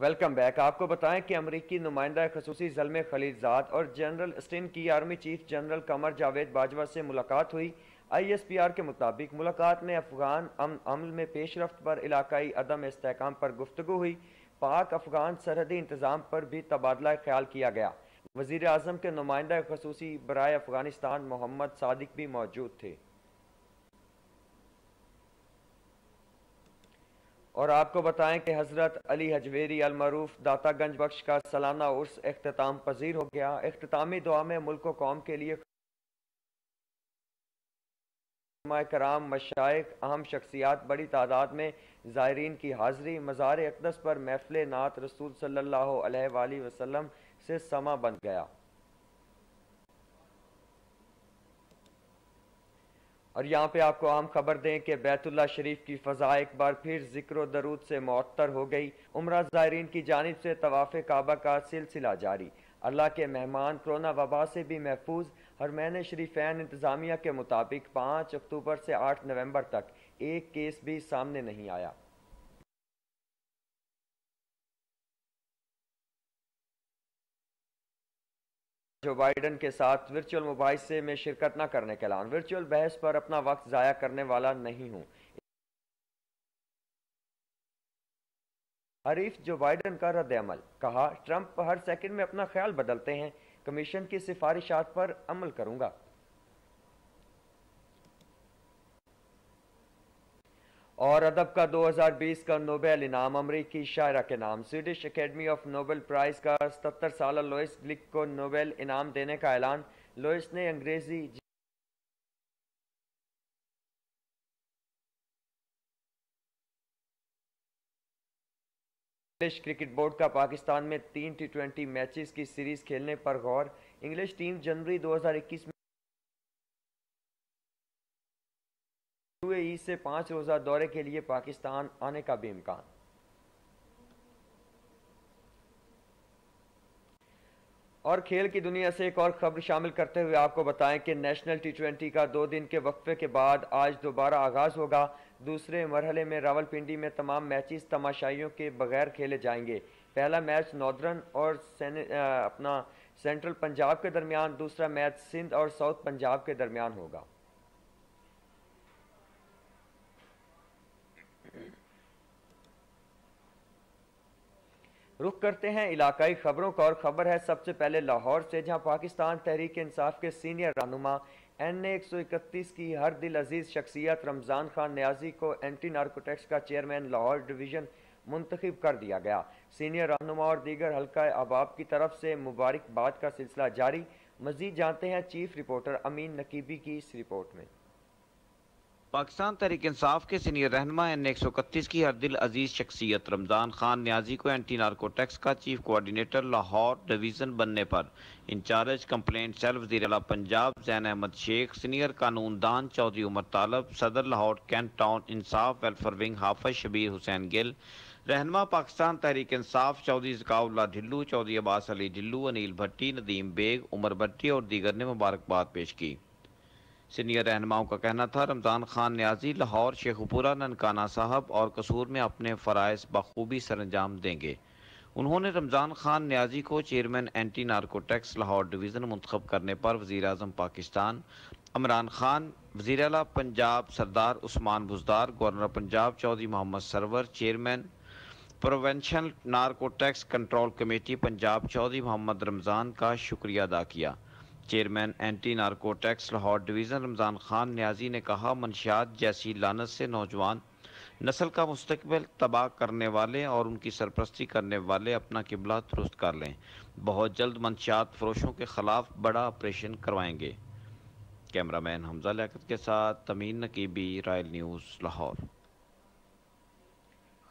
Welcome back. आपको बताएं कि अमरीकी नुमाइंदा खसूसी ज़लमे खलीलजाद और जनरल स्टिन की army chief general Qamar Javed Bajwa से मुलाकात हुई। ISPR के मुताबिक मुलाकात में अफगान अमल में पेशरफ्त पर इलाकाई अदम इस्तेहकाम पर गुफ्तगू हुई। पाक अफगान सरहदी इंतज़ाम पर भी तबादला ख्याल किया गया। वज़ीर आज़म के नुमाइंदा खसूसी बराए अफगानिस्तान मोहम्मद सादिक भी मौजूद थे। और आपको बताएं कि हज़रत अली हजवेरी अलमरूफ दाता गंज बख्श का सालाना उर्स अख्ताम पजीर हो गया। अख्तामी दुआ में मुल्क कौम के लिए कराम मशाइख अहम शख्सियात बड़ी तादाद में ज़ायरीन की हाज़री मज़ार अक़दस पर महफिल नात रसूल सल्लल्लाहु अलैहि वसल्लम से समा बन गया। और यहाँ पे आपको अहम खबर दें कि बैतुल्ला शरीफ की फ़ज़ा एक बार फिर ज़िक्र दरूद से मुअत्तर हो गई। उम्रा ज़ायरीन की जानिब से तवाफ़ काबा का सिलसिला जारी। अल्लाह के मेहमान कोरोना वबा से भी महफूज। हरमैन शरीफैन इंतज़ामिया के मुताबिक 5 अक्टूबर से 8 नवंबर तक एक केस भी सामने नहीं आया। जो बाइडन के साथ वर्चुअल मुबाहिसे में शिरकत न करने का ऐलान। वर्चुअल बहस पर अपना वक्त ज़ाया करने वाला नहीं हूँ। हरीफ जो बाइडन का रद्द-ए-अमल। कहा, ट्रंप हर सेकंड में अपना ख्याल बदलते हैं, कमीशन की सिफारिशात पर अमल करूंगा। और अदब का 2020 का नोबेल इनाम अमरीकी शायरा के नाम। Swedish academy of Nobel prize का 77 साला लुईस ग्लिक को नोबेल इनाम देने का ऐलान। लुईस ने अंग्रेजी इंग्लिश क्रिकेट बोर्ड का पाकिस्तान में 3 T20 मैचेस की सीरीज खेलने पर गौर। इंग्लिश टीम जनवरी 2021 में UAE से 5 रोजा दौरे के लिए पाकिस्तान आने का भी इम्कान। और खेल की दुनिया से एक और खबर शामिल करते हुए आपको बताएं कि नेशनल T20 का 2 दिन के वक्फे के बाद आज दोबारा आगाज होगा। दूसरे मरहले में रावलपिंडी में तमाम मैचेस तमाशाइयों के बगैर खेले जाएंगे। पहला मैच नॉर्दर्न और सेंट्रल पंजाब के दरमियान, दूसरा मैच सिंध और साउथ पंजाब के दरमियान होगा। रुख करते हैं इलाकाई खबरों का और खबर है सबसे पहले लाहौर से, जहां पाकिस्तान तहरीक इंसाफ के सीनियर रहनुमा NA-131 की हर दिल अजीज शख्सियत रमज़ान खान नियाजी को एंटी नारकोटिक्स का चेयरमैन लाहौर डिवीज़न मुंतखब कर दिया गया। सीनियर रहनुमा और दीगर हल्का अहबाब की तरफ से मुबारकबाद का सिलसिला जारी। मज़ीद जानते हैं चीफ रिपोर्टर अमीन नकीबी की इस रिपोर्ट में। पाकिस्तान तहरीक इंसाफ के सीनियर रहनुमा NA-131 की हरदिल अजीज शख्सियत रमज़ान खान नियाजी को एंटी नारकोटिक्स का चीफ कोऑर्डिनेटर लाहौर डिवीज़न बनने पर इंचार्ज कंप्लेंट सेल वज़ीर आला पंजाब जैन अहमद शेख, सीनियर कानूनदान चौधरी उमर तालब, सदर लाहौर कैंट टाउन इंसाफ वेलफेयर विंग हाफिज शबीर हुसैन गिल, रहनुमा पाकिस्तान तहरीक इंसाफ चौधरी ज़काउल्ला ढिल्लू, चौधरी अब्बास अली ढिल्लू, अनिल भट्टी, नदीम बेग, उमर भट्टी और दीगर ने मुबारकबाद पेश की। सीनियर रहनुमाओं का कहना था रमज़ान खान नियाजी लाहौर, शेखुपुरा, ननकाना साहब और कसूर में अपने फ़राइज़ बखूबी सरंजाम देंगे। उन्होंने रमज़ान खान नियाजी को chairman anti narcotics Lahore division मुंतखब करने पर वज़ीर आज़म पाकिस्तान इमरान खान, वज़ीर आला Punjab Sardar Usman Buzdar, governor Punjab Chaudhry Mohammad Sarwar, chairman provincial narcotics control committee Punjab Chaudhry Mohammad Ramzan का शुक्रिया अदा किया। Chairman anti narcotics Lahore division Ramzan Khan Niazi ने कहा मंशियात जैसी लानत से नौजवान नस्ल का मुस्तकबिल तबाह करने वाले और उनकी सरपरस्ती करने वाले अपना किबला दुरुस्त कर लें। बहुत जल्द मंशियात फरोशों के खिलाफ बड़ा ऑपरेशन करवाएंगे। कैमरामैन हमजा लियाकत के साथ तमीन नकीबी, रॉयल न्यूज़ लाहौर।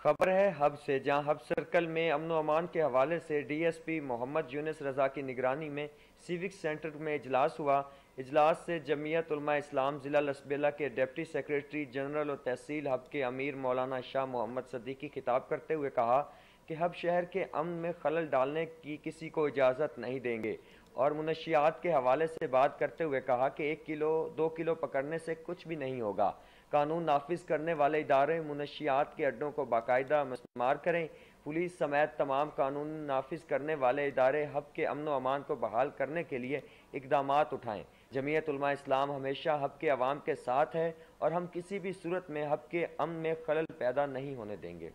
खबर है हब से, जहां हब सर्कल में अमन व अमान के हवाले से DSP मोहम्मद यूनिस रजा की निगरानी में सिविक सेंटर में इजलास हुआ। इजलास से जमीयत उलमा इस्लाम ज़िला लसबेला के डिप्टी सेक्रेटरी जनरल और तहसील हब के अमीर मौलाना शाह मोहम्मद सदीकी खिताब करते हुए कहा कि हब शहर के अमन में खलल डालने की किसी को इजाज़त नहीं देंगे। और मुनशियात के हवाले से बात करते हुए कहा कि 1 किलो 2 किलो पकड़ने से कुछ भी नहीं होगा। कानून नाफिज करने वाले इदारे मुनशियात के अड्डों को बाकायदा मस्मार करें। पुलिस समेत तमाम कानून नाफिज करने वाले इदारे हब के अमन व अमान को बहाल करने के लिए इकदामात उठाएँ। जमीयत उलमा इस्लाम हमेशा हब के अवाम के साथ है और हम किसी भी सूरत में हब के अमन में खलल पैदा नहीं होने देंगे।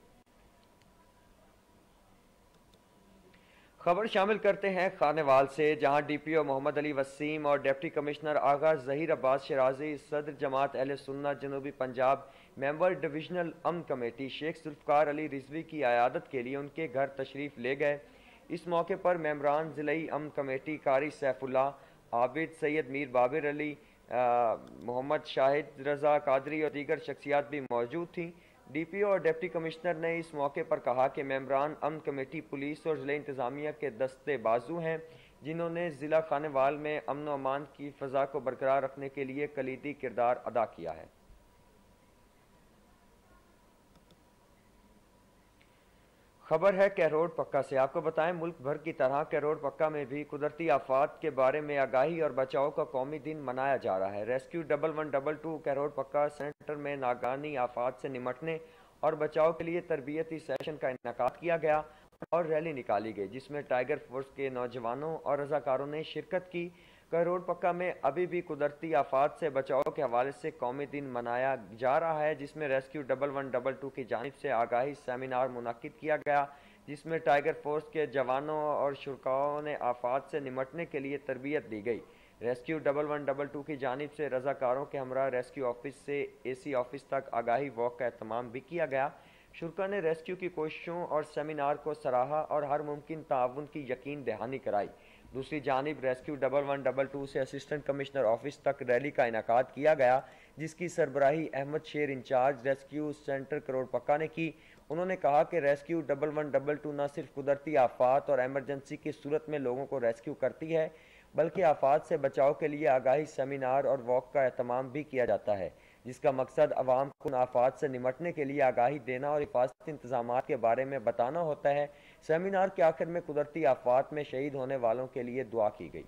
खबर शामिल करते हैं खानेवाल से, जहां डीपीओ मोहम्मद अली वसीम और डिप्टी कमिश्नर आगा ज़हीर अब्बास शराजी सदर जमात अहले सुन्ना जनूबी पंजाब मेंबर डिविजनल अमन कमेटी शेख जुल्फकार अली रिजवी की आयादत के लिए उनके घर तशरीफ़ ले गए। इस मौके पर मेम्बरान ज़िलई अमन कमेटी कारी सैफुल्ला आबिद सैयद मीर बाबिर अली मोहम्मद शाहिद रज़ा कादरी और दीगर शख्सियात भी मौजूद थीं। डीपीओ और डिप्टी कमिश्नर ने इस मौके पर कहा कि मेम्बरान अमन कमेटी पुलिस और ज़िला इंतज़ामिया के दस्ते बाजू हैं, जिन्होंने ज़िला खानेवाल में अमन व अमान की फ़ज़ा को बरकरार रखने के लिए कलीदी किरदार अदा किया है। खबर है कैरोड पक्का से। आपको बताएं, मुल्क भर की तरह कैरोड पक्का में भी कुदरती आफात के बारे में आगाही और बचाव का कौमी दिन मनाया जा रहा है। रेस्क्यू 1122 कैरोड पक्का सेंटर में नागानी आफात से निमटने और बचाव के लिए तरबियती सेशन का इनका किया गया और रैली निकाली गई, जिसमें टाइगर फोर्स के नौजवानों और रजाकारों ने शिरकत की। कैरोड पक्का में अभी भी कुदरती आफात से बचाव के हवाले से कौमी दिन मनाया जा रहा है, जिसमें रेस्क्यू 1122 की जानिब से आगाही सेमिनार मुनाकिद किया गया, जिसमें टाइगर फोर्स के जवानों और शुरकाओं ने आफात से निमटने के लिए तरबियत दी गई। रेस्क्यू 1122 की जानिब से रजाकारों के हमरा रेस्क्यू ऑफिस से एसी ऑफिस तक आगाही वॉक का एहतमाम भी किया गया। शुरा ने रेस्क्यू की कोशिशों और सेमिनार को सराहा और हर मुमकिन ताउन की यकीन दहानी कराई। दूसरी जानिब रेस्क्यू 1122 से असिस्टेंट कमिश्नर ऑफिस तक रैली का इनाकाद किया गया, जिसकी सरबराही अहमद शेर इंचार्ज रेस्क्यू सेंटर करोड़ पक्का ने की। उन्होंने कहा कि रेस्क्यू 1122 न सिर्फ कुदरती आफात और एमरजेंसी की सूरत में लोगों को रेस्क्यू करती है, बल्कि आफात से बचाव के लिए आगाही सेमिनार और वॉक का एहतमाम भी किया जाता है, जिसका मकसद अवाम को आफात से निमटने के लिए आगाही देना और हिफाजती इंतजाम के बारे में बताना होता है। सेमिनार के आखिर में कुदरती आफात में शहीद होने वालों के लिए दुआ की गई।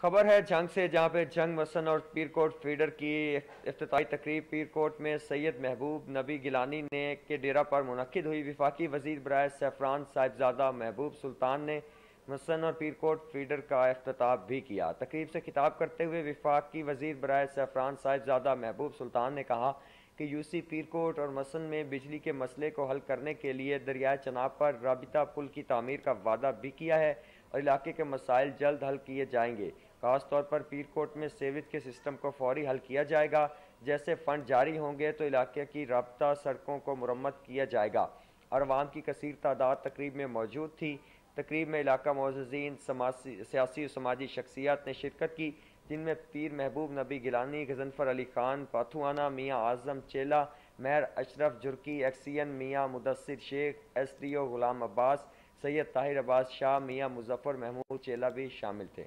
खबर है जंग से, जहां पे जंग मसन और पीरकोट फीडर की इफ्तिताही तकरीब पीरकोट में सैयद महबूब नबी गिलानी ने के डेरा पर मुनक्किद हुई। विफाकी वजीर बराए सैफरान साहिबजादा महबूब सुल्तान ने मसन और पीरकोट फीडर का इफ्तिताह भी किया। तकरीब से खिताब करते हुए विफाकी वजीर बराए सैफरान साहिबजादा महबूब सुल्तान ने कहा कि यूसी पीरकोट और मसन में बिजली के मसले को हल करने के लिए दरियाए चनाब पर राबिता पुल की तामीर का वादा भी किया है और इलाके के मसाइल जल्द हल किए जाएंगे। ख़ास तौर पर पीरकोट में सेवेज के सिस्टम को फौरी हल किया जाएगा। जैसे फ़ंड जारी होंगे तो इलाके की राबिता सड़कों को मुरम्मत किया जाएगा और आवाम की कसीर तादाद तकरीब में मौजूद थी। तकरीब में इलाका मोअज़्ज़िज़ीन सियासी और समाजी शख्सियात ने शिरकत की, जिनमें पीर महबूब नबी गिलानी, गजनफर अली खान पाथुआना, मियाँ आज़म चेला, महर अशरफ जुर्की, एक्सीन मियाँ मुदस्सिर शेख, एसडीओ गुलाम अब्बास, सैयद ताहिर अब्बास शाह, मियाँ मुजफ्फर महमूद चेला भी शामिल थे।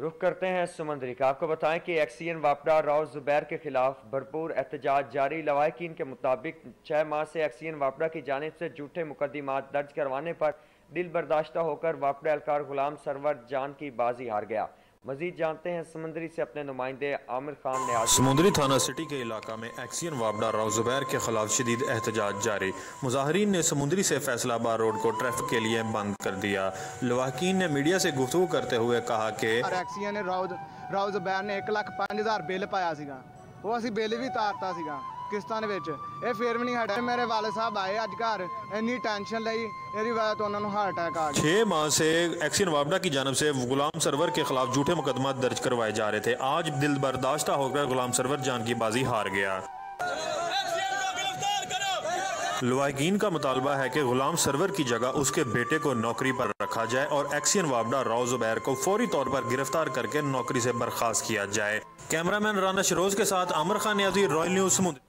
रुख करते हैं समुंदरी का। आपको बताएं कि एक्सीन वापडा राव जुबैर के खिलाफ भरपूर एहतजाज जारी। लवाहकीन के मुताबिक 6 माह से एक्सीन वापडा की जानिब से झूठे मुकदमात दर्ज करवाने पर दिल बर्दाश्ता होकर वापडा एहलकार गुलाम सरवर जान की बाजी हार गया। मजीद जानते हैं समुंदरी से अपने नुमाइंदे आमिर खान ने। समुंदरी थाना सिटी के इलाका में एक्सीन वापडा राव जुबैर के खिलाफ शदीद एहतजाज जारी। मुजाहरीन ने समुंदरी से फैसलाबाद रोड को ट्रैफिक के लिए बंद कर दिया। लवाहकीन ने मीडिया से गुफ्तगू करते हुए कहा कि एक्सीन ने राव जुबैर ने 1,05,000 बिल पाया सीगा, वो असी बिल भी उतारता सीगा किस्तान विच, ये फिर भी नहीं हटा। मेरे वाले साहब आए अज घर, इन्नी टेंशन लई, इहदी वजह तो उन्होंने हार्ट अटैक आ गया। 6 माह से एक्सीन वापडा की जानब से गुलाम सरवर के खिलाफ झूठे मुकदमा दर्ज करवाए जा रहे थे। आज दिल बर्दाश्ता होकर गुलाम सरवर जान की बाजी हार गया। लवाहकीन का मुतालबा है कि गुलाम सरवर की जगह उसके बेटे को नौकरी पर रखा जाए और एक्सीन वापडा राव जुबैर को फौरी तौर पर गिरफ्तार करके नौकरी से बर्खास्त किया जाए। कैमरामैन राना शरोज के साथ आमिर खान नियाज़ी, रॉयल न्यूज़ समुद्री।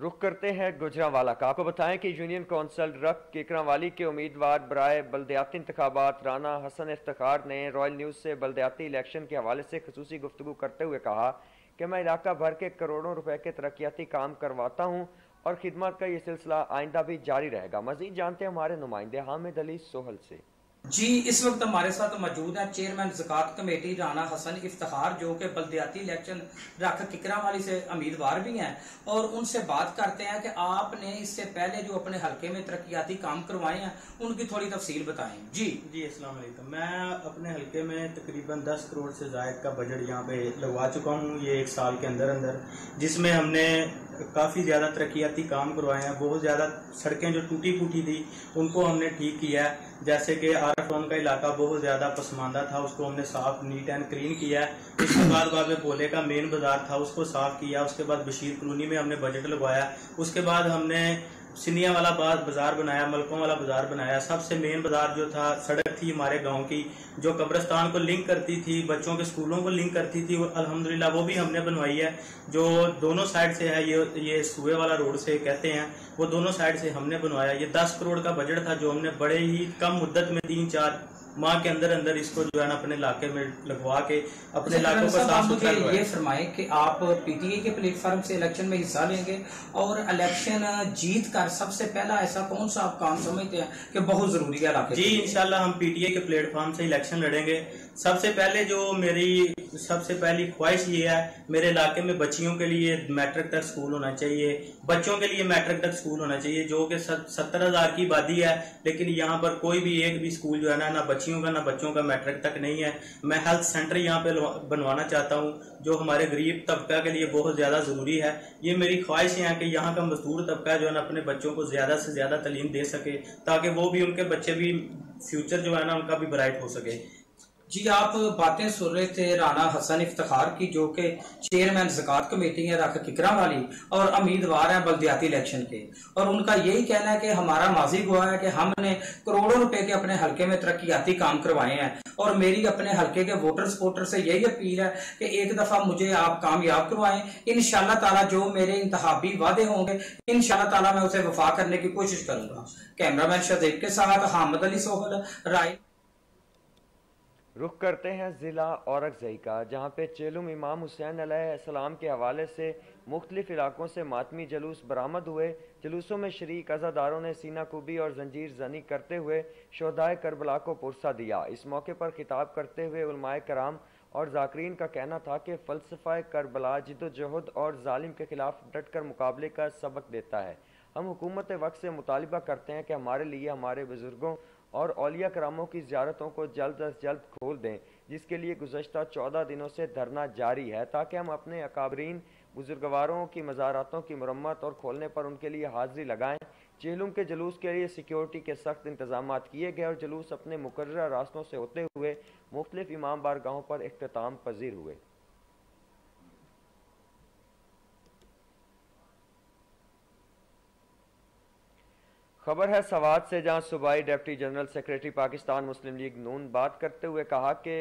रुख करते हैं गुजरांवाला का। आपको बताएं कि यूनियन कौंसल रख केकरांवाली के उम्मीदवार बराए बलदयाती इंतखाबात राना हसन इफ्तिखार ने रॉयल न्यूज़ से बलदयाती इलेक्शन के हवाले से खसूसी गुफ्तगू करते हुए कहा कि मैं इलाका भर के करोड़ों रुपए के तरक्याती काम करवाता हूं और खिदमत का ये सिलसिला आइंदा भी जारी रहेगा। मजीद जानते हैं हमारे नुमाइंदे हामिद अली सोहल से। जी, इस वक्त हमारे साथ मौजूद हैं चेयरमैन ज़कात कमेटी राना हसन इफ्तिखार, जो कि बल्दियाती इलेक्शन राख किकरावाली से उम्मीदवार भी हैं, और उनसे बात करते हैं कि आपने इससे पहले जो अपने हलके में तरक्याती काम करवाए हैं उनकी थोड़ी तफसील बताएं। जी जी, अस्सलाम वालेकुम। मैं अपने हलके में तकरीबन 10 करोड़ से ज़ायद का बजट यहाँ पे लगवा चुका हूँ ये एक साल के अंदर अंदर, जिसमें हमने काफ़ी ज़्यादा तरक्याती काम करवाए हैं। बहुत ज़्यादा सड़कें जो टूटी फूटी थी उनको हमने ठीक किया है, जैसे कि आरफोन का इलाका बहुत ज़्यादा पसमानदा था, उसको हमने साफ नीट एंड क्लीन किया है। उसके बाद बाबे भोले का मेन बाज़ार था, उसको साफ किया। उसके बाद बशीर कॉलोनी में हमने बजट लगवाया। उसके बाद हमने सिनिया वाला बाज़ार बनाया, मलकों वाला बाज़ार बनाया। सबसे मेन बाज़ार जो था सड़क थी हमारे गांव की, जो कब्रिस्तान को लिंक करती थी, बच्चों के स्कूलों को लिंक करती थी, और अल्हम्दुलिल्लाह वो भी हमने बनवाई है, जो दोनों साइड से है, ये सूए वाला रोड से कहते हैं, वो दोनों साइड से हमने बनवाया। ये 10 करोड़ का बजट था जो हमने बड़े ही कम मुद्दत में 3-4 माह के अंदर अंदर इसको जो है ना अपने इलाके में लगवा के अपने इलाकों को साफ सुथरा करवाएं। ये फरमाए कि आप पीटीए के प्लेटफॉर्म से इलेक्शन में हिस्सा लेंगे, और इलेक्शन जीत कर सबसे पहला ऐसा कौन सा आप काम समझते हैं कि बहुत जरूरी है इलाके? जी, इंशाल्लाह हम पीटीए के प्लेटफॉर्म से इलेक्शन लड़ेंगे। सबसे पहले जो मेरी सबसे पहली ख्वाहिश ये है, मेरे इलाके में बच्चियों के लिए मैट्रिक तक स्कूल होना चाहिए, बच्चों के लिए मैट्रिक तक स्कूल होना चाहिए, जो कि 70,000 की आबादी है, लेकिन यहाँ पर कोई भी एक भी स्कूल जो है ना बच्चियों का ना बच्चों का मैट्रिक तक नहीं है। मैं हेल्थ सेंटर यहाँ पे बनवाना चाहता हूँ, जो हमारे गरीब तबका के लिए बहुत ज़्यादा ज़रूरी है। ये मेरी ख्वाहिश है कि यहाँ का मजदूर तबका जो है ना अपने बच्चों को ज़्यादा से ज़्यादा तालीम दे सके, ताकि वो भी उनके बच्चे भी फ्यूचर जो है ना उनका भी ब्राइट हो सके। जी, आप बातें सुन रहे थे राना हसन इफ्तिखार की, जो कि चेयरमैन ज़कात कमेटी है राका किकरा वाली और उम्मीदवार हैं बल्दियाती इलेक्शन के, और उनका यही कहना है कि हमारा माजी हुआ है कि हमने करोड़ों रुपए के अपने हलके में तरक्याती काम करवाए हैं, और मेरी अपने हलके के वोटर सपोर्टर से यही अपील है कि एक दफ़ा मुझे आप कामयाब करवाएं। इंशाल्लाह ताला जो मेरे इंतहाबी वादे होंगे इंशाल्लाह ताला मैं उसे वफा करने की कोशिश करूँगा। कैमरामैन शदीक के साथ हामिद अली सोहल, राय। रुख करते हैं ज़िला औरकज़ई का, जहाँ पे चेलुम इमाम हुसैन अलैहिस्सलाम के हवाले से मुख्तलिफ़ इलाकों से मातमी जुलूस बरामद हुए। जुलूसों में शरीक अज़ादारों ने सीना कुबी और जंजीर जनी करते हुए शोहदाए करबला को पुरसा दिया। इस मौके पर खिताब करते हुए उलमाए कराम और ज़ाकरीन का कहना था कि फ़लसफ़ा करबला जिद्दोजहद और ज़ालिम के ख़िलाफ़ डट कर मुकाबले का सबक देता है। हम हुकूमत वक्त से मुतालबा करते हैं कि हमारे लिए हमारे बुज़ुर्गों और औलिया करामों की ज़ियारतों को जल्द अज जल्द खोल दें, जिसके लिए गुज़श्ता 14 दिनों से धरना जारी है, ताकि हम अपने अकाबरीन बुजुर्गवारों की मज़ारातों की मरम्मत और खोलने पर उनके लिए हाज़िरी लगाएं। चेहलुम के जुलूस के लिए सिक्योरिटी के सख्त इंतजाम किए गए और जुलूस अपने मुकर्ररा रास्तों से होते हुए मुख्तलिफ़ इमाम बारगाहों पर इख्तिताम पजीर हुए। खबर है सवात से, जहां सूबाई डिप्टी जनरल सेक्रेटरी पाकिस्तान मुस्लिम लीग नून बात करते हुए कहा कि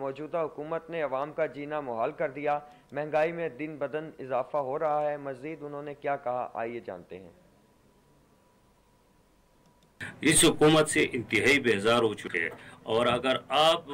मौजूदा हुकूमत ने अवाम का जीना मुहाल कर दिया, महंगाई में दिन ब दिन इजाफा हो रहा है। मजीद उन्होंने क्या कहा, आइए जानते हैं। इस हुकूमत से इंतहाई बेजार हो चुके हैं, और अगर आप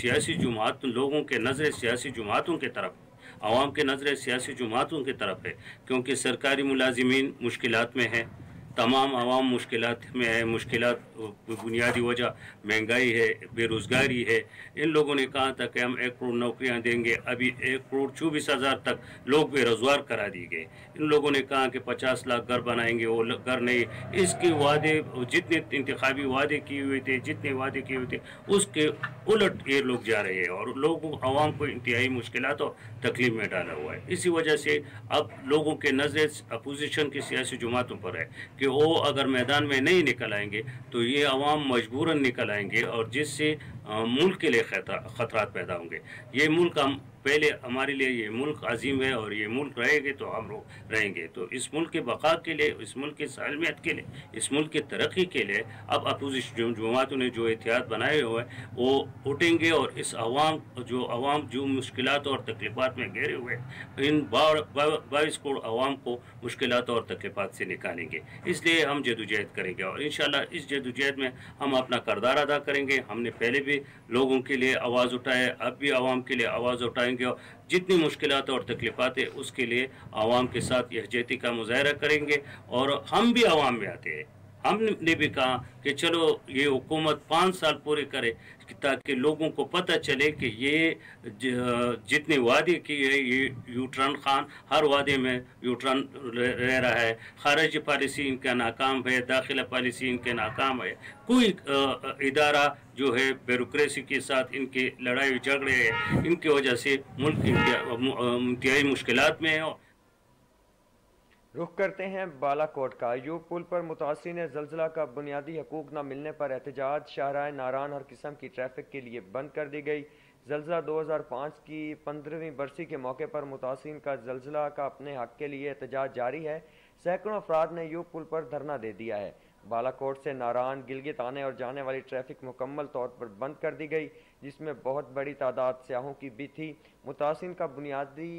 सियासी जमात लोगों के नजर सियासी जमातों की तरफ आवाम के नजर सियासी जमातों की तरफ है, क्योंकि सरकारी मुलाजिमीन मुश्किलात में हैं, तमाम आवाम मुश्किलात में है। मुश्किलात बुनियादी वजह महंगाई है, बेरोज़गारी है। इन लोगों ने कहा था कि हम 1 करोड़ नौकरियां देंगे, अभी 1,24,000 तक लोग बेरोज़गार करा दिए गए। इन लोगों ने कहा कि 50 लाख घर बनाएंगे, वो घर नहीं। इसके वादे जितने इंतखाबी वादे किए हुए थे, जितने वादे किए हुए थे, उसके उलट ये लोग जा रहे हैं, और लोगों आवाम को इंतहाई मुश्किलात और तकलीफ में डाला हुआ है। इसी वजह से अब लोगों के नज़र अपोजिशन की सियासी जमातों पर है कि वो अगर मैदान में नहीं निकल आएंगे तो ये अवाम मजबूरन निकल आएंगे, और जिससे मुल्क के लिए खतरात पैदा होंगे। ये मुल्क हम पहले हमारे लिए ये मुल्क अजीम है, और ये मुल्क रहेंगे तो हम लोग रहेंगे। तो इस मुल्क के बका के लिए, इस मुल्क की सालमियत के लिए, इस मुल्क की तरक्की के लिए अब अपोजिशन जमातों ने जो एहतियात बनाए हुए हैं वो उठेंगे, और इस अवाम जो मुश्किलात और तकलीफात में घिरे हुए इन 22 करोड़ अवाम को मुश्किलात और तकलीफात से निकालेंगे। इसलिए हम जदोजहद करेंगे, और इंशाल्लाह इस जदोजहद में हम अपना करदार अदा करेंगे। हमने पहले भी लोगों के लिए आवाज़ उठाए, अब भी आवाम के लिए आवाज़ उठाएंगे। होंगे और जितनी मुश्किलात और तकलीफात है उसके लिए आवाम के साथ यहजहती का मुजाहरा करेंगे। और हम भी आवाम में आते हैं, हमने भी कहा कि चलो ये हुकूमत 5 साल पूरे करे ताकि लोगों को पता चले कि ये जितने वादे किए ये यूट्रन खान हर वादे में यूट्रन रह रहा है। खारिजी पॉलिसी इनका नाकाम है, दाखिला पॉलिसी इनके नाकाम है, कोई इदारा जो है ब्यूरोक्रेसी के साथ इनके लड़ाई झगड़े हैं, इनकी वजह से मुल्क इंतहाई मुश्किलात में है। रुख करते हैं बालाकोट का। अयूब पुल पर मुतासिरीन ज़लज़ला का बुनियादी हकूक़ न मिलने पर एहतजाज, शाहराह नारान हर किस्म की ट्रैफिक के लिए बंद कर दी गई। ज़लज़ला 2005 की 15वीं बरसी के मौके पर मुतासिरीन का ज़लज़ला का अपने हक़ के लिए एहतजाज जारी है। सैकड़ों अफराद ने अयूब पुल पर धरना दे दिया है। बालाकोट से नारान गिलगित आने और जाने वाली ट्रैफिक मुकम्मल तौर पर बंद कर दी गई, जिसमें बहुत बड़ी तादाद सयाहों की भी थी। मुतासिन का बुनियादी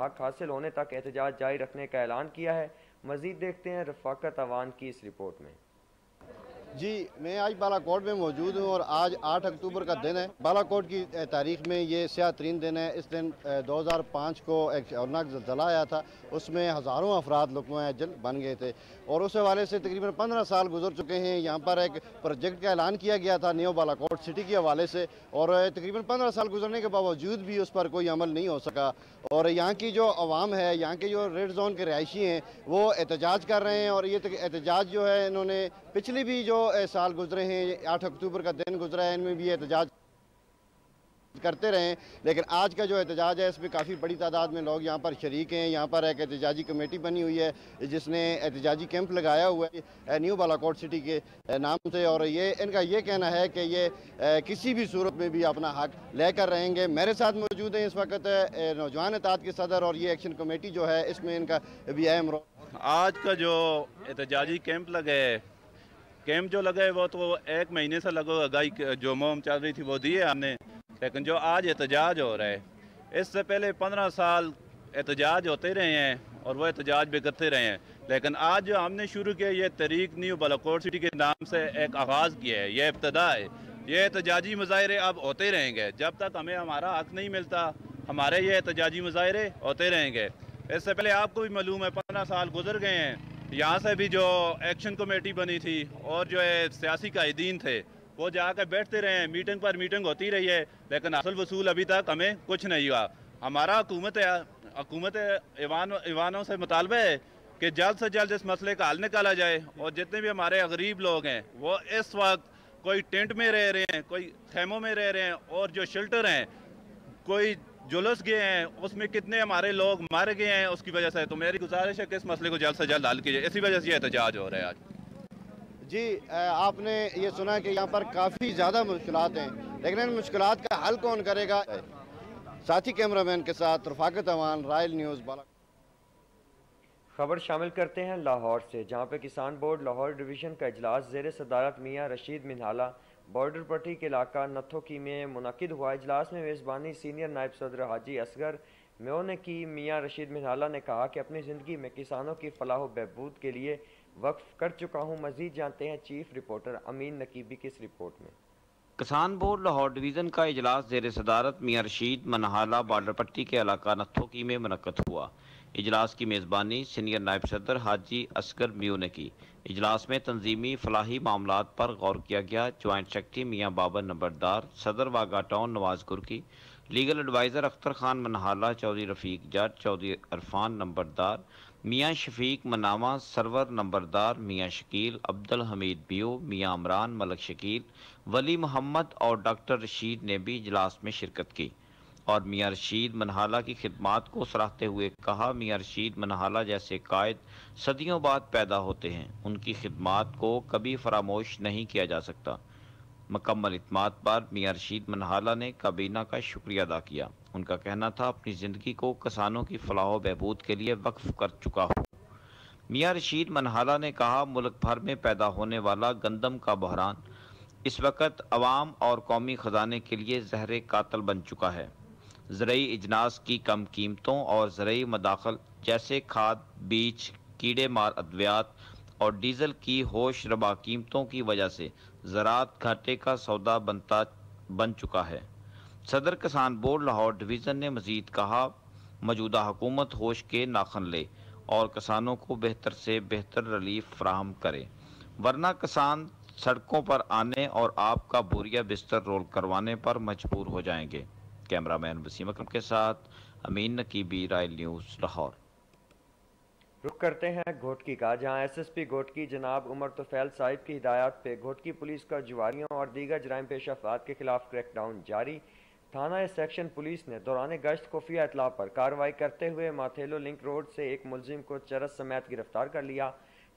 हक हासिल होने तक एहतजाज जारी रखने का ऐलान किया है। मज़ीद देखते हैं रफाकत अवान की इस रिपोर्ट में। जी, मैं आज बालाकोट में मौजूद हूँ और आज 8 अक्टूबर का दिन है। बालाकोट की तारीख में ये स्याह तरीन दिन है। इस दिन 2005 को एक शर्मनाक ज़लज़ला आया था, उसमें हज़ारों अफराद लुकमा अजल बन गए थे और उस हवाले से तकरीबन 15 साल गुजर चुके हैं। यहाँ पर एक प्रोजेक्ट का ऐलान किया गया था न्यू बालाकोट सिटी के हवाले से और तकरीबन 15 साल गुजरने के बावजूद भी उस पर कोई अमल नहीं हो सका। और यहाँ की जो आवाम है, यहाँ के जो रेड जोन के रहायशी हैं, वो एहतजाज कर रहे हैं और ये एहतजाज जो है इन्होंने पिछली भी जो साल गुजरे हैं, 8 अक्टूबर का दिन गुजरा है, इनमें भी एहतजाज करते रहे। लेकिन आज का जो एहतजाज है इसमें काफ़ी बड़ी तादाद में लोग यहाँ पर शरीक हैं। यहाँ पर एक एहतजाजी कमेटी बनी हुई है जिसने एहतजाजी कैंप लगाया हुआ है न्यू बालाकोट सिटी के नाम से और ये इनका ये कहना है कि ये किसी भी सूरत में भी अपना हक लेकर रहेंगे। मेरे साथ मौजूद हैं इस वक्त नौजवान एताद के सदर और ये एक्शन कमेटी जो है इसमें इनका भी अहम रोल। आज का जो एहतजाजी कैंप लगा है, कैंप जो लगा है वो तो 1 महीने से लगा गई, जो मोम चल रही थी वो दिए हमने, लेकिन जो आज एहतजाज हो रहा है इससे पहले 15 साल एहतजाज होते रहे हैं और वो एहतजाज भी करते रहे हैं। लेकिन आज जो हमने शुरू किया ये तहरीक न्यू बालाकोट सिटी के नाम से एक आगाज़ किया है, यह इब्तदा है। ये एहतजाजी मुजाहरे अब होते रहेंगे जब तक हमें हमारा हक नहीं मिलता, हमारे ये एहतजाजी मुजाहरे होते रहेंगे। इससे पहले आपको भी मालूम है 15 साल गुजर गए हैं, यहाँ से भी जो एक्शन कमेटी बनी थी और जो है सियासी कायदीन थे वो जाकर बैठते रहे हैं, मीटिंग पर मीटिंग होती रही है, लेकिन असल वसूल अभी तक हमें कुछ नहीं हुआ। हमारा हुकूमत ईवानों से मुतालबा है कि जल्द से जल्द इस मसले का हल निकाला जाए और जितने भी हमारे गरीब लोग हैं वो इस वक्त कोई टेंट में रह रहे हैं, कोई खैमों में रह रहे हैं और जो शेल्टर हैं कोई जुलस गए हैं, उसमें कितने हमारे लोग मारे गए हैं उसकी वजह से। तो मेरी गुजारिश है कि इस मसले को जल्द से जल्द हल किया जाए, इसी वजह से यह एहतजाज हो रहा है आज। जी, आपने ये सुना कि यहाँ पर काफ़ी ज़्यादा मुश्किलात हैं, लेकिन इन मुश्किलात का हल कौन करेगा। साथी कैमरामैन के साथ रफाकत अवान, रॉयल न्यूज़ बाला। खबर शामिल करते हैं लाहौर से, जहाँ पर किसान बोर्ड लाहौर डिवीज़न का इजलास ज़ेर सदारत मियाँ रशीद मिन्हाला बॉर्डर पट्टी के इलाका नथोकी में मुनक़िद हुआ। इजलास में मेज़बानी सीनियर नायब सदर हाजी असगर म्यो ने की। मियाँ रशीद मिन्हाला ने कहा कि अपनी ज़िंदगी में किसानों की फलाह बहबूद के लिए वक्फ कर चुका हूँ। मज़ीद जानते हैं चीफ रिपोर्टर अमीन नकीबी की इस रिपोर्ट में। किसान बोर्ड लाहौर डिवीज़न का इजलास ज़ेर सदारत मियाँ रशीद मिन्हाला बॉर्डर पट्टी के इलाका नथोकी में मुनक़िद हुआ। इजलास की मेज़बानी सीनियर नायब सदर हाजी असगर म्यो ने की। इजलास में तंजीमी फलाही मामलात पर गौर किया गया। ज्वाइंट सेक्रेटरी मियाँ बाबर नंबरदार सदर वागा town Nawaz Kurki, legal adviser Akhtar Khan Manhala, Chaudhry Rafiq जट, चौधरी अरफान नंबरदार, मियाँ शफीक मनामा, सरवर नंबरदार, मियाँ शकील, अब्दुल हमीद बियो, मियाँ अमरान, मलक शकील, वली मोहम्मद और डॉक्टर रशीद ने भी इजलास में शिरकत की और मियाँ रशीद मिन्हाला की खिदमात को सराहते हुए कहा, मियाँ रशीद मिन्हाला जैसे कायद सदियों बाद पैदा होते हैं, उनकी खिदमात को कभी फरामोश नहीं किया जा सकता। मुकम्मल इत्माद पर मियाँ रशीद मिन्हाला ने काबीना का शुक्रिया अदा किया। उनका कहना था, अपनी ज़िंदगी को किसानों की फलाह बहबूद के लिए वक्फ कर चुका हूँ। मियाँ रशीद मिन्हाला ने कहा, मुल्क भर में पैदा होने वाला गंदम का बहरान इस वक्त अवाम और कौमी ख़जाने के लिए जहर कातल बन चुका है। ज़रई इजनास की कम कीमतों और ज़रई मदाखल जैसे खाद, बीज, कीड़े मार अद्वियात और डीज़ल की होश रबा कीमतों की वजह से ज़राअत घाटे का सौदा बन चुका है। सदर किसान बोर्ड लाहौर डिवीज़न ने मज़ीद कहा, मौजूदा हुकूमत होश के नाखन ले और किसानों को बेहतर से बेहतर रिलीफ फ्राहम करे, वरना किसान सड़कों पर आने और आपका बोरिया बिस्तर रोल करवाने पर मजबूर हो जाएंगे। कैमरा मैन वसीम अकरम के साथ अमीन नकीबी, रॉयल न्यूज़ लाहौर। रुक करते हैं घोटकी का, जहां एसएसपी घोटकी जनाब उमर तोफैल साहिब की हिदायत पे घोटकी पुलिस का जुआरियों और दीगर जराइम पेश अफराद के खिलाफ क्रैकडाउन जारी। थाना सेक्शन पुलिस ने दौरान गश्त खुफिया इतला पर कार्रवाई करते हुए माथेलो लिंक रोड से एक मुलजिम को चरस समेत गिरफ्तार कर लिया।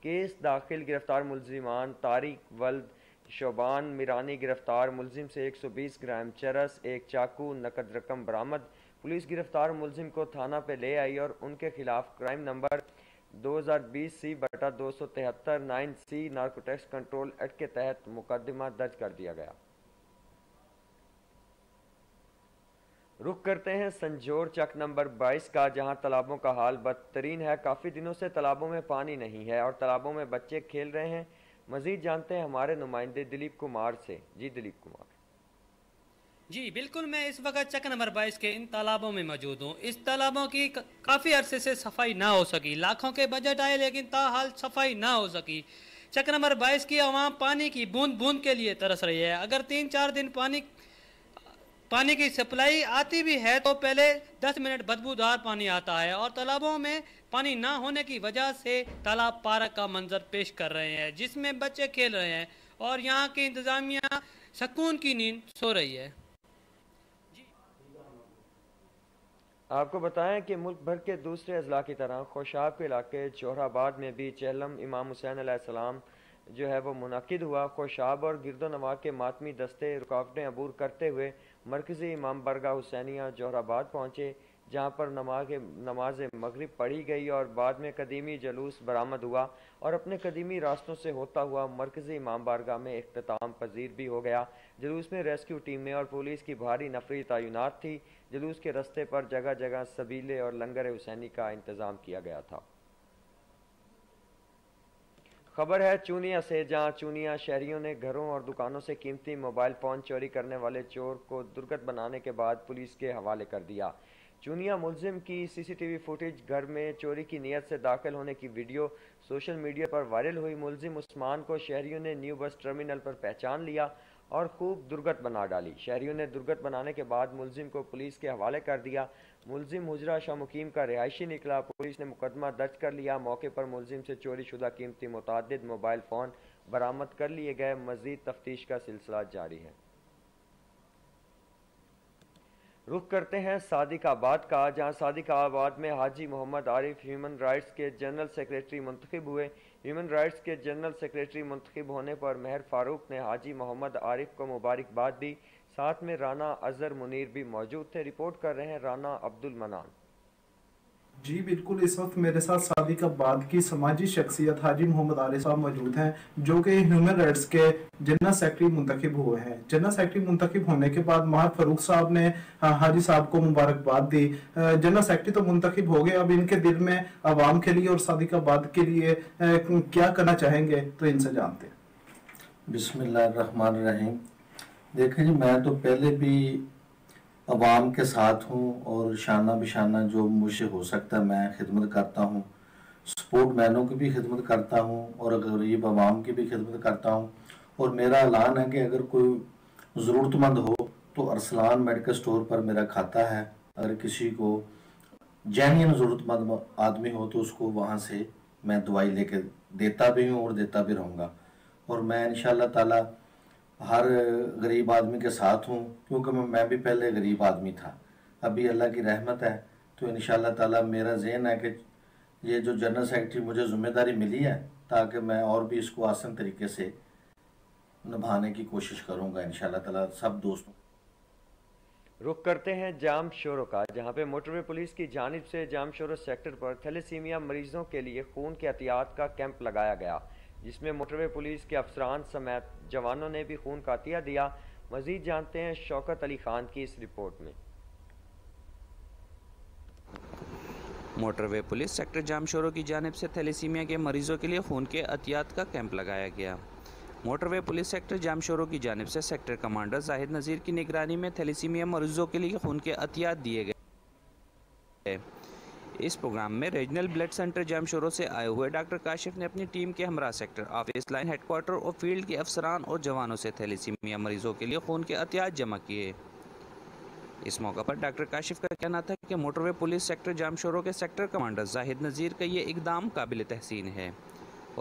केस दाखिल, गिरफ्तार मुलजिमान तारिक वल्द शोबान मिरानी, गिरफ्तार मुलजिम से 120 ग्राम चरस, एक चाकू, नकद रकम बरामद। पुलिस गिरफ्तार मुलजिम को थाना पे ले आई और उनके खिलाफ crime number 2020C/2739C narcotics control act के तहत मुकदमा दर्ज कर दिया गया। रुक करते हैं संजोर चक नंबर 22 का, जहां तालाबों का हाल बदतरीन है। काफ़ी दिनों से तालाबों में पानी नहीं है और तालाबों में बच्चे खेल रहे हैं। मजीद जानते हैं हमारे नुमाइंदे दिलीप कुमार से। जी दिलीप कुमार। जी बिल्कुल, मैं इस वक्त चक नंबर 22 के इन तालाबों में मौजूद हूँ। इस तालाबों की काफ़ी अरसे से सफाई ना हो सकी, लाखों के बजट आए लेकिन ताहाल सफाई ना हो सकी। चक नंबर 22 की आवाम पानी की बूंद बूंद के लिए तरस रही है। अगर 3-4 दिन पानी की सप्लाई आती भी है तो पहले 10 मिनट बदबूदार पानी आता है और तालाबों में पानी ना होने की वजह से तालाब पार्क का मंजर पेश कर रहे हैं, जिसमें बच्चे खेल रहे हैं और यहाँ की इंतज़ामिया सुकून की नींद सो रही है। आपको बताएं कि मुल्क भर के दूसरे अजला की तरह खोशाब के इलाके जोहराबाद में भी चहलम इमाम हुसैन अलैहिस्सलाम जो है वो मुनाकिद हुआ। खोशाब और गिरदो नवा के मातमी दस्ते रुकावटें अबूर करते हुए मरकज़ी इमाम बरगाह हुसैनिया जोहराबाद पहुँचे, जहाँ पर नमाज मगरिब पढ़ी गई और बाद में कदीमी जलूस बरामद हुआ और अपने कदीमी रास्तों से होता हुआ मरकज़ी इमाम बारगाह में इख्तिताम पजीर भी हो गया। जलूस में रेस्क्यू टीमें और पुलिस की भारी नफरी तैनात थी। जलूस के रास्ते पर जगह जगह सबीले और लंगर हुसैनी का इंतज़ाम किया गया था। खबर है चूनिया से, जहां चूनिया शहरियों ने घरों और दुकानों से कीमती मोबाइल फ़ोन चोरी करने वाले चोर को दुर्गत बनाने के बाद पुलिस के हवाले कर दिया। चूनिया मुलजिम की सीसीटीवी फुटेज, घर में चोरी की नीयत से दाखिल होने की वीडियो सोशल मीडिया पर वायरल हुई। मुलजिम उस्मान को शहरियों ने न्यू बस टर्मिनल पर पहचान लिया और खूब दुर्गत बना डाली। शहरियों ने दुर्गत बनाने के बाद मुलजिम को पुलिस के हवाले कर दिया। मुलजिम हुजरा शाह मुकीम का रिहायशी निकला। पुलिस ने मुकदमा दर्ज कर लिया। मौके पर मुलजिम से चोरी शुदा कीमती मुतअद्दिद मोबाइल फ़ोन बरामद कर लिए गए। मज़ीद तफ्तीश का सिलसिला जारी है। रुख करते हैं सादिकाबाद का, जहां सादिकाबाद में हाजी मोहम्मद आरिफ ह्यूमन राइट्स के जनरल सेक्रेटरी मुंतखब हुए। ह्यूमन राइट्स के जनरल सेक्रेटरी मुंतखब होने पर महर फारूक ने हाजी मोहम्मद आरिफ को मुबारकबाद दी। साथ में राना अजहर मुनीर भी मौजूद थे। रिपोर्ट कर रहे हैं राना अब्दुल मनान। जी बिल्कुल, इस वक्त मेरे साथ सादिकाबाद की समाजी शख्सियत हाजी मोहम्मद आरिफ साहब मौजूद हैं, जो कि ह्यूमन राइट्स के जनरल सेक्रेटरी मुंतखब हुए हैं। जनरल सेक्रेटरी मुंतखब होने के बाद महर फारूक साहब ने हाजी साहब को मुबारकबाद दी। जनरल सेक्रेटरी तो मुंतखब हो गए, अब इनके दिल में आवाम के लिए और सादिकाबाद के लिए क्या करना चाहेंगे तो इनसे जानते हैं। बिस्मिल्लाहिर्रहमानिर्रहीम। देखें जी, मैं तो पहले भी आवाम के साथ हूँ और शाना बिशाना जो मुझसे हो सकता है मैं खिदमत करता हूँ। सपोर्ट मैनों की भी खिदमत करता हूँ और गरीब आवाम की भी खिदमत करता हूँ। और मेरा ऐलान है कि अगर कोई ज़रूरतमंद हो तो अरसलान मेडिकल स्टोर पर मेरा खाता है। अगर किसी को जैनियन ज़रूरतमंद आदमी हो तो उसको वहाँ से मैं दवाई लेके देता भी हूँ और देता भी रहूँगा। और मैं इंशाअल्लाह ताला हर गरीब आदमी के साथ हूँ, क्योंकि मैं भी पहले गरीब आदमी था। अभी अल्लाह की रहमत है तो इंशाअल्लाह ताला मेरा ज़हन है कि ये जो जनरल सेक्रेटरी मुझे ज़िम्मेदारी मिली है ताकि मैं और भी इसको आसान तरीके से निभाने की कोशिश करूँगा इंशाअल्लाह ताला सब दोस्तों। रुख करते हैं जाम शोरो का, जहाँ पे मोटरवे पुलिस की जानिब से जाम शोरो सेक्टर पर थैलेसीमिया मरीजों के लिए खून के एहतियात का कैंप लगाया गया, जिसमें मोटरवे पुलिस के अफसरान समेत जवानों ने भी खून का अतिया दिया। मजीद जानते हैं शौकत अली खान की इस रिपोर्ट में। मोटरवे पुलिस सेक्टर जामशोरो की जानिब से थैलेसीमिया के मरीजों के लिए खून के अतियात का कैंप लगाया गया। मोटरवे पुलिस सेक्टर जामशोरों की जानिब से सेक्टर कमांडर जाहिद नज़ीर की निगरानी में थैलेसीमिया मरीजों के लिए खून के अतियात दिए गए। इस प्रोग्राम में रीजनल ब्लड सेंटर जामशोरों से आए हुए डॉक्टर काशिफ ने अपनी टीम के हमरा सेक्टर ऑफिस लाइन हेडक्वार्टर और फील्ड के अफसरान और जवानों से थैलेसीमिया मरीजों के लिए खून के अतियात जमा किए। इस मौके पर डॉक्टर काशिफ का कहना था कि मोटरवे पुलिस सेक्टर जामशोरों के सेक्टर कमांडर जाहिद नज़ीर का ये इकदाम काबिल तहसीन है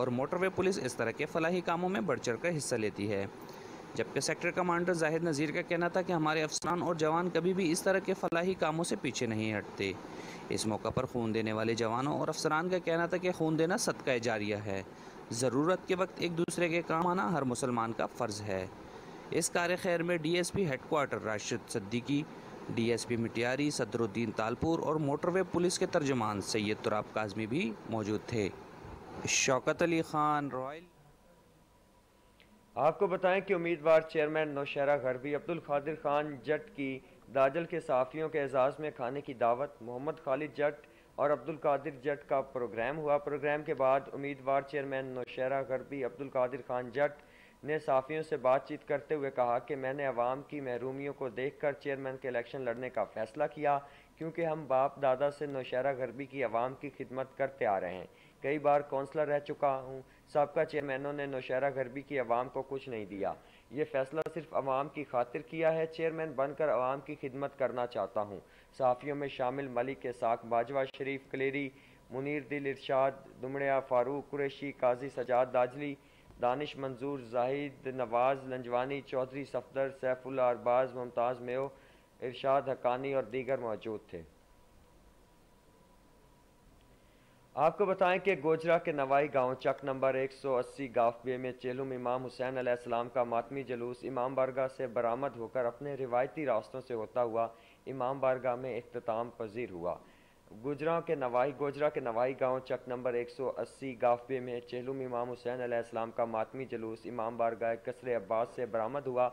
और मोटरवे पुलिस इस तरह के फलाही कामों में बढ़ चढ़ कर हिस्सा लेती है। जबकि सेक्टर कमांडर जाहिद नज़ीर का कहना था कि हमारे अफसरान और जवान कभी भी इस तरह के फलाही कामों से पीछे नहीं हटते। इस मौका पर खून देने वाले जवानों और अफसरान का कहना था कि खून देना सदका जारिया है, ज़रूरत के वक्त एक दूसरे के काम आना हर मुसलमान का फ़र्ज़ है। इस कार्य खैर में DSP headquarter Rashid Siddiqui, DSP Matiari Sadruddin Talpur और मोटरवे पुलिस के तर्जमान सैयद तुराब काज़मी भी मौजूद थे। शौकत अली खान, रॉयल। आपको बताएं कि उम्मीदवार चेयरमैन नौशहरा गरबी अब्दुल खादिर खान जट की दादल के साफ़ियों के एजाज़ में खाने की दावत, मोहम्मद खालिद जट और अब्दुल कादिर जट का प्रोग्राम हुआ। प्रोग्राम के बाद उम्मीदवार चेयरमैन नौशहरा गरबी अब्दुल कादिर खान जट ने साफ़ियों से बातचीत करते हुए कहा कि मैंने अवाम की महरूमियों को देखकर चेयरमैन के इलेक्शन लड़ने का फ़ैसला किया, क्योंकि हम बाप दादा से नौशहरा गरबी की आवाम की खिदमत करते आ रहे हैं। कई बार काउंसलर रह चुका हूँ, सबका चेयरमैनों ने नौशहरा गरबी की आवाम को कुछ नहीं दिया। ये फ़ैसला सिर्फ आवाम की खातिर किया है, चेयरमैन बनकर आवाम की खिदमत करना चाहता हूँ। साफ़ियों में शामिल मलिक के साक बाजवा, शरीफ कलेरी, मुनीर दिल इरशाद दुमड़िया, फ़ारूक कुरैशी, काजी सजाद दाजली, दानिश मंजूर, जाहिद नवाज़ लंजवानी, चौधरी सफदर, सैफुल्ला अरबाज, मुमताज़ मेयो, इरशाद हकानी और दीगर मौजूद थे। आपको बताएं कि गोजरा के नवाई गांव चक नंबर 180 गाफबे में चेलुम इमाम हुसैन अलैहिस्सलाम का मातमी जुलूस इमाम बारगाह से बरामद होकर अपने रिवायती रास्तों से होता हुआ इमाम बारगाह में इख्तिताम पजीर हुआ। गोजरा के नवाई गांव चक नंबर 180 गाफबे में चेलुम इमाम हुसैन अलैहिस्सलाम का मातमी जुलूस इमाम बारगाह कस्र अब्बास से बरामद हुआ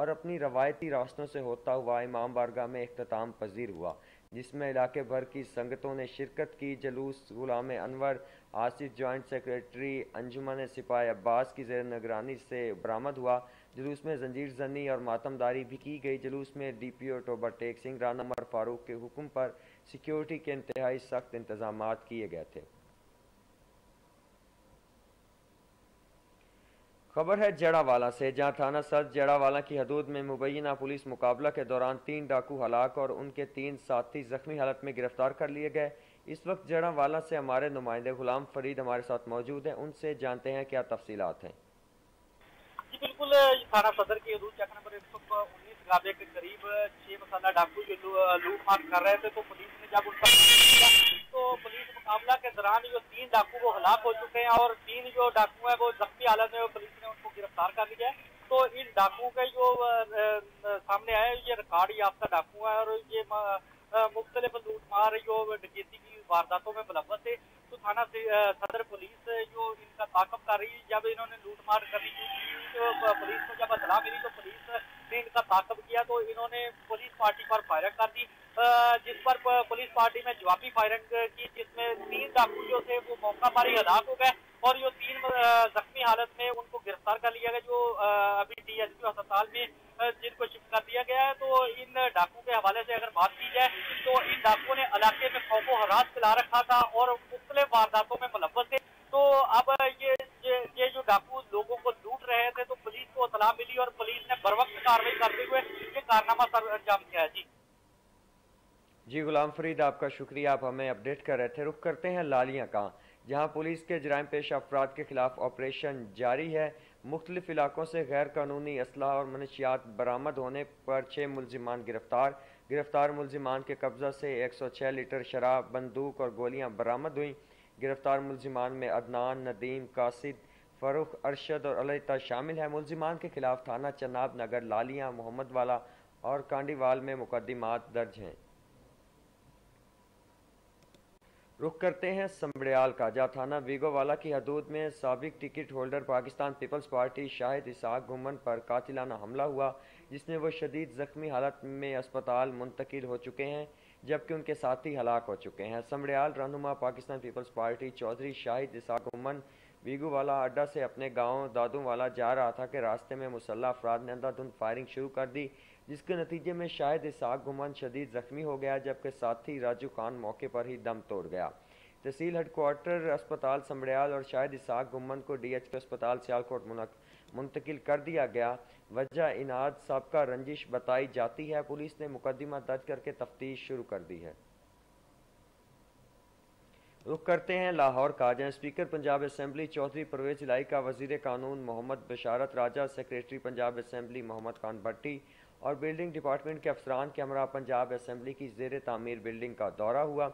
और अपनी रवायती रास्तों से होता हुआ इमाम बारगाह में इख्तिताम पजीर हुआ, जिसमें इलाके भर की संगतों ने शिरकत की। जुलूस गुलाम अनवर आसिफ जॉइंट सेक्रेटरी अंजुमन सिपाही अब्बास की ज़ेर निगरानी से बरामद हुआ। जुलूस में जंजीर जनी और मातमदारी भी की गई। जुलूस में DPO टोबर टेक सिंह, राना मर फारूक के हुक्म पर सिक्योरिटी के इंतहाई सख्त इंतजाम किए गए थे। खबर है जड़ावाला से, जहां थाना सद जड़ावाला की हदूद में मुबैना पुलिस मुकाबला के दौरान 3 डाकू हलाक और उनके 3 साथी जख्मी हालत में गिरफ्तार कर लिए गए। इस वक्त जड़ावाला से हमारे नुमाइंदे गुलाम फरीद हमारे साथ मौजूद हैं, उनसे जानते हैं क्या तफसीलात हैं। जी बिल्कुल, थाना सदर की हदूद चक नंबर 119 गाबे के करीब 6 मसाला डाकू जो लूटपाट कर रहे थे, तो पुलिस ने जब उनका तो पुलिस मुकाबला के दौरान जो 3 डाकू वो हलाक हो चुके हैं और 3 जो डाकू हैं वो जख्मी हालत में पुलिस ने उनको गिरफ्तार कर लिया है। तो इन डाकुओं के जो सामने आए ये रिकॉर्ड याफ्ता डाकू है और ये मुख्तलिफ लूटमार जो डकैती की वारदातों में मुलव्वस थे। तो थाना सदर पुलिस जो इनका ताकब कर रही, जब इन्होंने लूटमार कर ली तो पुलिस को जब इत्तला मिली तो पुलिस ने इनका ताकब किया, तो इन्होंने पुलिस पार्टी पर फायरिंग कर दी, जिस पर पुलिस पार्टी में जवाबी फायरिंग की, जिसमें 3 डाकू जो थे वो मौका पर ही हलाक हो गए और जो 3 जख्मी हालत में उनको गिरफ्तार कर लिया गया, जो अभी DSP अस्पताल में जिनको शिफ्ट कर दिया गया है। तो इन डाकू के हवाले से अगर बात की जाए तो इन डाकुओं ने इलाके में खौफो हरास फैला रखा था और मुख्तलिफ वारदातों में मुलव्वस थे। तो अब ये जो डाकू लोगों को लूट रहे थे तो पुलिस को इत्तला मिली और पुलिस ने बरवक्त कार्रवाई करते हुए ये कारनामा सर अंजाम किया। जी गुलाम फरीद आपका शुक्रिया, आप हमें अपडेट कर रहे थे। रुख करते हैं लालिया का, जहां पुलिस के जराइम पेश अफराद के खिलाफ ऑपरेशन जारी है। मुख्तलिफ इलाकों से गैर कानूनी असलहा और मनशियात बरामद होने पर 6 मुलजिमान गिरफ्तार मुलजिमान के कब्जा से 106 लीटर शराब, बंदूक और गोलियां बरामद हुई। गिरफ्तार मुलजिमान में अदनान, नदीम, कासिद, फरुख, अरशद और अलैता शामिल है। मुलजिमान के खिलाफ थाना चनाब नगर, लालिया, मोहम्मद वाला और कांडीवाल में मुकदमात दर्ज हैं। रुख करते हैं संबड़ियाल का, जहाँ थाना वीगोवाला की हदूद में साबिक ticket holder Pakistan peoples party Shahid Ishaq Ghuman पर कातिलाना हमला हुआ, जिसमें वो शदीद जख्मी हालत में अस्पताल मुंतकिल हो चुके हैं, जबकि उनके साथी हलाक हो चुके हैं। संबड़ियाल रहनुमा पाकिस्तान पीपल्स पार्टी चौधरी शाहिद इसाक घुमन वीगू वाला अड्डा से अपने गांव दादू वाला जा रहा था कि रास्ते में मुसल्ह अफराद ने अंधाधुंध फायरिंग शुरू कर दी, जिसके नतीजे में शायद इसाक गुमान शदीद ज़ख्मी हो गया, जबकि साथी राजू खान मौके पर ही दम तोड़ गया। तहसील हेडक्वार्टर अस्पताल समड़याल और शायद इसाक गुमान को DHP अस्पताल सियालकोट मुंतकिल कर दिया गया। वजह इनाद सबका रंजिश बताई जाती है। पुलिस ने मुकदमा दर्ज करके तफ्तीश शुरू कर दी है। रुख करते हैं लाहौर का, जहाँ स्पीकर पंजाब असम्बली चौधरी परवेज़ इलाही का वजीर कानून मोहम्मद बशारत राजा, सेक्रेटरी पंजाब असम्बली मोहम्मद खान भट्टी और बिल्डिंग डिपार्टमेंट के अफसरान के हमरा पंजाब असम्बली की जेर तामीर बिल्डिंग का दौरा हुआ।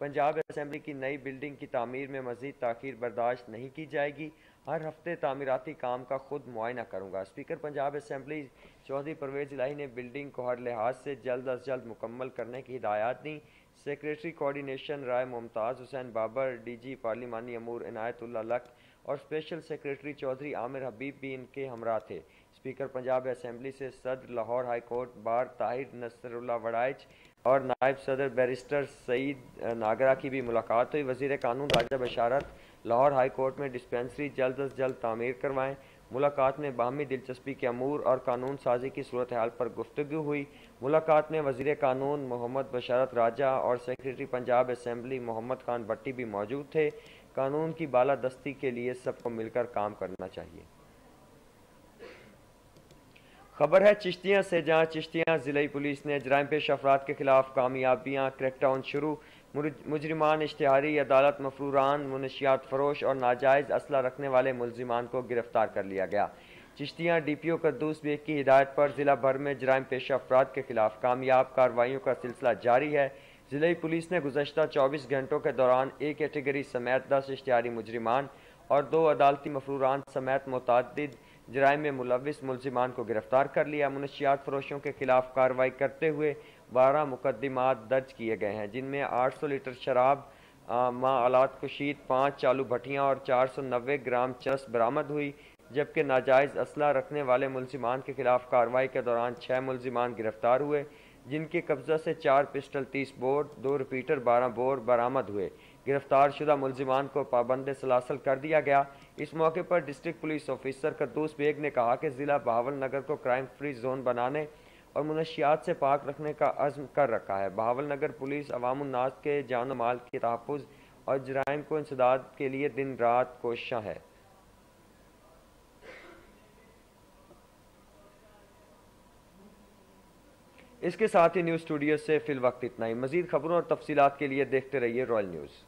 पंजाब असम्बली की नई बिल्डिंग की तामीर में मज़ीद ताख़ीर बर्दाश्त नहीं की जाएगी, हर हफ्ते तामीराती काम का खुद मुआयना करूँगा। स्पीकर पंजाब असम्बली चौधरी परवेज़ इलाही ने बिल्डिंग को हर लिहाज से जल्द अज जल्द मुकम्मल करने की हिदायत दी। Secretary coordination Rai Mumtaz Hussain Babar, DG पार्लिमानी अमूर इनायतुल्लाह लक और स्पेशल सेक्रेटरी चौधरी आमिर हबीब भी इनके हमरा थे। स्पीकर पंजाब असम्बली से सदर Lahore high court bar Tahir Nasrullah Waraich और नायब सदर बैरिस्टर सईद नागरा की भी मुलाकात हुई। वजीर कानून राजा बशारत लाहौर हाई कोर्ट में डिस्पेंसरी जल्द अज जल्द तामीर करवाएँ। मुलाकात में बाहमी दिलचस्पी के अमूर और कानून साजी की सूरत हाल पर गुफ्तगू हुई। मुलाकात में वजीर कानून मोहम्मद बशारत राजा और सेक्रेटरी पंजाब असम्बली मोहम्मद खान भट्टी भी मौजूद थे। कानून की बालादस्ती के लिए सबको मिलकर काम करना चाहिए। खबर है चिश्तियाँ से, जहाँ चिश्तियाँ ज़िले पुलिस ने जराइम पेश अफराद के खिलाफ कामयाबियाँ क्रैकडाउन शुरू। मुजरिमान, इश्तिहारी अदालत मफरूरान, मुनशियात फरोश और नाजायज़ असला रखने वाले मुलजिमान को गिरफ्तार कर लिया गया। चिश्तियाँ DPO कुद्दूस बेग की हिदायत पर ज़िला भर में जराइम पेशा अफराद के खिलाफ कामयाब कार्रवाइयों का सिलसिला जारी है। ज़िले पुलिस ने गुज़श्ता 24 घंटों के दौरान एक कैटेगरी समेत 10 इश्तिहारी मुजरिमान और 2 अदालती मफरूरान समेत मुतअद्दिद जराइम में मुलविस मुलजिमान को गिरफ्तार कर लिया। मुनशियात फरोशों के खिलाफ कार्रवाई करते हुए 12 मुकदमात दर्ज किए गए हैं, जिनमें 800 लीटर शराब, मालात कुशीद, 5 चालू भट्टियाँ और 490 ग्राम चरस बरामद हुई। जबकि नाजायज़ असला रखने वाले मुलजिमान के खिलाफ कार्रवाई के दौरान 6 मुलजिमान गिरफ्तार हुए, जिनके कब्जा से 4 पिस्टल, 30 बोर, 2 रिपीटर, 12 बोर बरामद हुए। गिरफ्तार शुदा मुलजिमान को पाबंद सलासल कर दिया गया। इस मौके पर district police officer Quddus Baig ने कहा कि ज़िला बहावल नगर को क्राइम फ्री जोन बनाने और मुनशियात से पाक रखने का अज़्म कर रखा है। बहावल नगर पुलिस अवामुन्नास के जान माल के तहफ़्फ़ुज़ और जराइम को इंसदाद के लिए दिन रात कोशिश है। इसके साथ ही न्यूज़ स्टूडियो से फिल वक्त इतना ही। मज़ीद खबरों और तफसीलात के लिए देखते रहिए रॉयल न्यूज़।